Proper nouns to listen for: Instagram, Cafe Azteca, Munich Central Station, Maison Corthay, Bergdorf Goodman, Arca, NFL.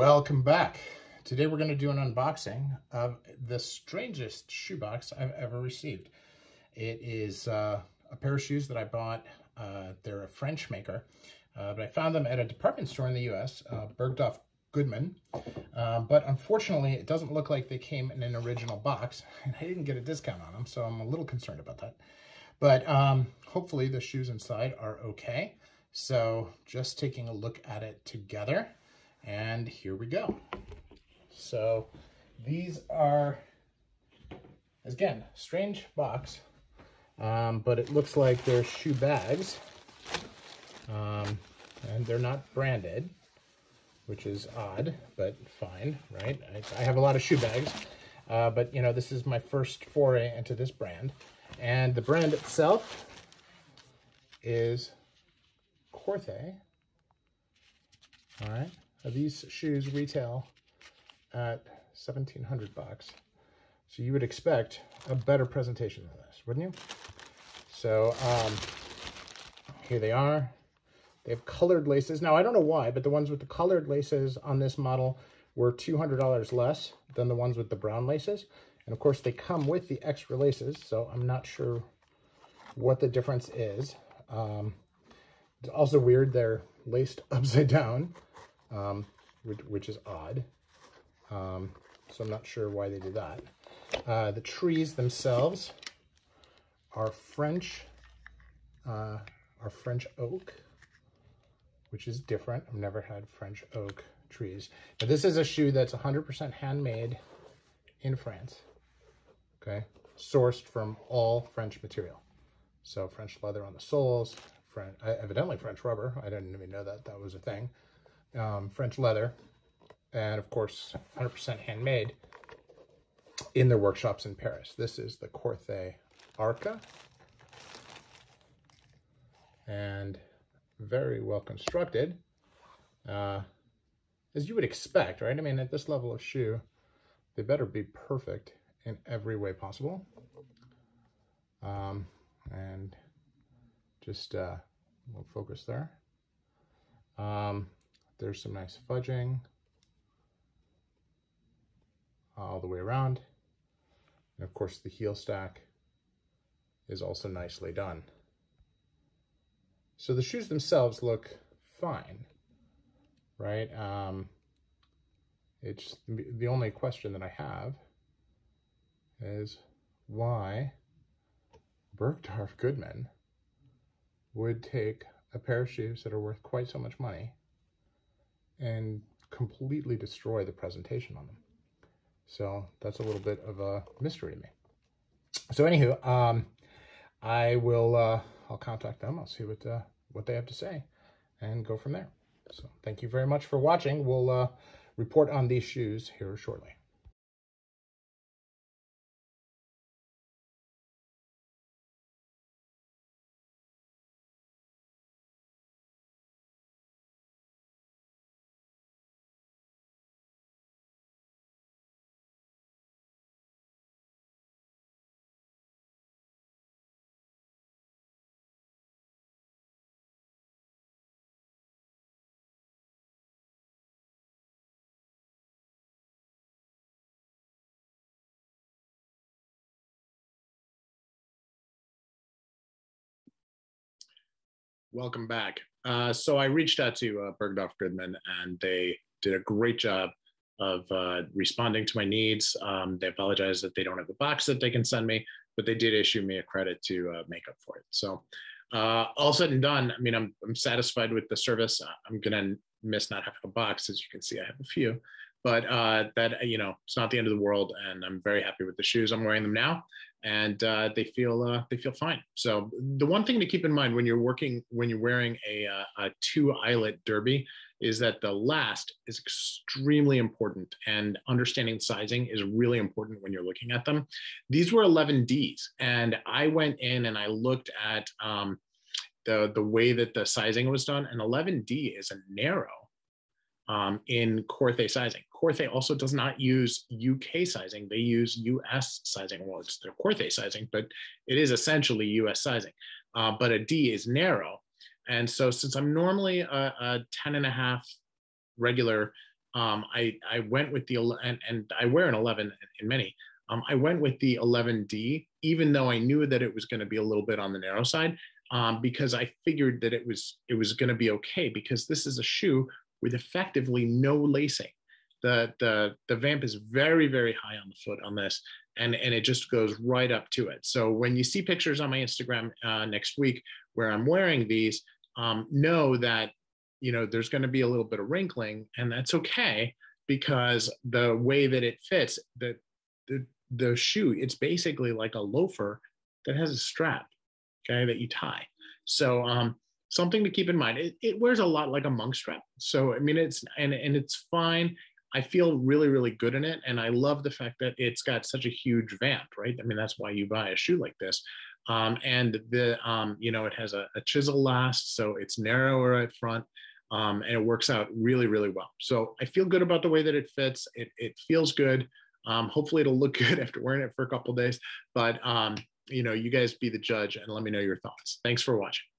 Welcome back. Today we're going to do an unboxing of the strangest shoebox I've ever received. It is a pair of shoes that I bought. They're a French maker, but I found them at a department store in the U.S., Bergdorf Goodman. But unfortunately, it doesn't look like they came in an original box, and I didn't get a discount on them, so I'm a little concerned about that. But hopefully the shoes inside are okay. So just taking a look at it together. And here we go. So these are, again, strange box, but it looks like they're shoe bags, and they're not branded, which is odd, but fine, right? I have a lot of shoe bags, but you know, this is my first foray into this brand, and the brand itself is Corthay. All right. These shoes retail at $1,700 bucks. So you would expect a better presentation than this, wouldn't you? So here they are. They have colored laces. Now, I don't know why, but the ones with the colored laces on this model were $200 less than the ones with the brown laces. And of course, they come with the extra laces, so I'm not sure what the difference is. It's also weird, they're laced upside down. Which is odd. So I'm not sure why they did that. The trees themselves are French oak, which is different. I've never had French oak trees. Now, this is a shoe that's 100% handmade in France, okay? Sourced from all French material. So French leather on the soles, evidently French rubber. I didn't even know that that was a thing. French leather, and of course 100% handmade in their workshops in Paris. This is the Corthay Arca, and very well constructed, as you would expect, right? I mean, at this level of shoe, they better be perfect in every way possible, and just we'll focus there. There's some nice fudging all the way around. And of course, the heel stack is also nicely done. So the shoes themselves look fine, right? It's the only question that I have is why Bergdorf Goodman would take a pair of shoes that are worth quite so much money and completely destroy the presentation on them. So that's a little bit of a mystery to me. So anywho, I'll contact them. I'll see what they have to say and go from there. So thank you very much for watching. We'll report on these shoes here shortly. Welcome back. So I reached out to Bergdorf Goodman, and they did a great job of responding to my needs. They apologize that they don't have a box that they can send me, but they did issue me a credit to make up for it. So all said and done, I mean, I'm satisfied with the service. I'm gonna miss not having a box. As you can see, I have a few, but that, you know, it's not the end of the world, and I'm very happy with the shoes. I'm wearing them now, and they feel fine. So the one thing to keep in mind when you're wearing a two eyelet derby is that the last is extremely important, and understanding sizing is really important when you're looking at them. These were 11Ds, and I went in and I looked at the way that the sizing was done, and 11D is a narrow in Corthay sizing. Corthay also does not use UK sizing. They use US sizing. Well, it's their Corthay sizing, but it is essentially US sizing. But a D is narrow. And so since I'm normally a 10.5 regular I went with the, and I wear an 11 in many. I went with the 11D, even though I knew that it was going to be a little bit on the narrow side, because I figured that it was going to be okay, because this is a shoe with effectively no lacing. The vamp is very, very high on the foot on this, and it just goes right up to it. So when you see pictures on my Instagram next week where I'm wearing these, know that, you know, there's going to be a little bit of wrinkling, and that's okay, because the way that it fits, the shoe, it's basically like a loafer that has a strap, okay, that you tie. So something to keep in mind, it wears a lot like a monk strap. So, I mean, it's, and it's fine. I feel really, really good in it. And I love the fact that it's got such a huge vamp, right? I mean, that's why you buy a shoe like this. And the, you know, it has a chisel last, so it's narrower at front, and it works out really, really well. So I feel good about the way that it fits. It feels good. Hopefully it'll look good after wearing it for a couple of days, but you know, you guys be the judge and let me know your thoughts. Thanks for watching.